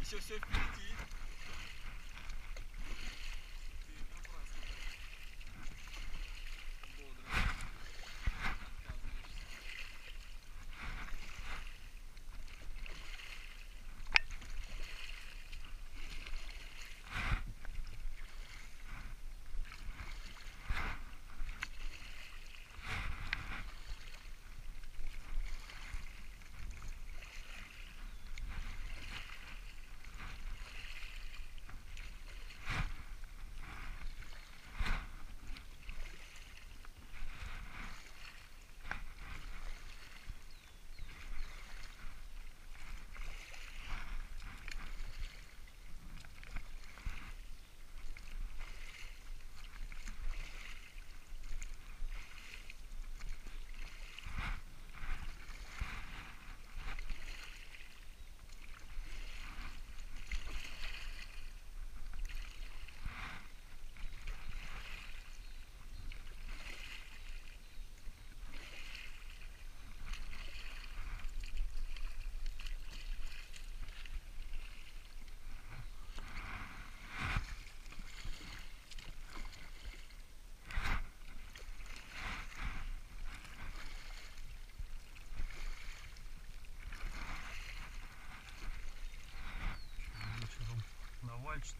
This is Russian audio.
Еще все впереди. Навальчик.